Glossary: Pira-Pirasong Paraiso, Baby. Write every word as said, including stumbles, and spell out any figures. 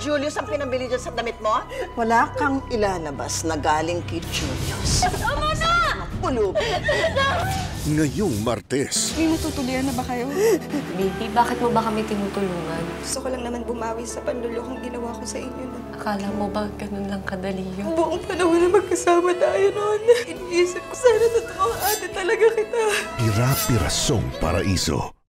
Julius ang pinabili dyan sa damit mo? Wala kang ilalabas na galing kay Julius. Tama na! Pulog! Ngayong Martes. May matutuloyan na ba kayo? Baby, bakit mo ba kami tinutulungan? Gusto ko lang naman bumawi sa panlulokong ginawa ko sa inyo. Na. Akala mo ba ganun lang kadali yun? Ang buong panahon na magkasama tayo noon. Iniisip ko sana totoo ate talaga kita. Pira-Pirasong Paraiso.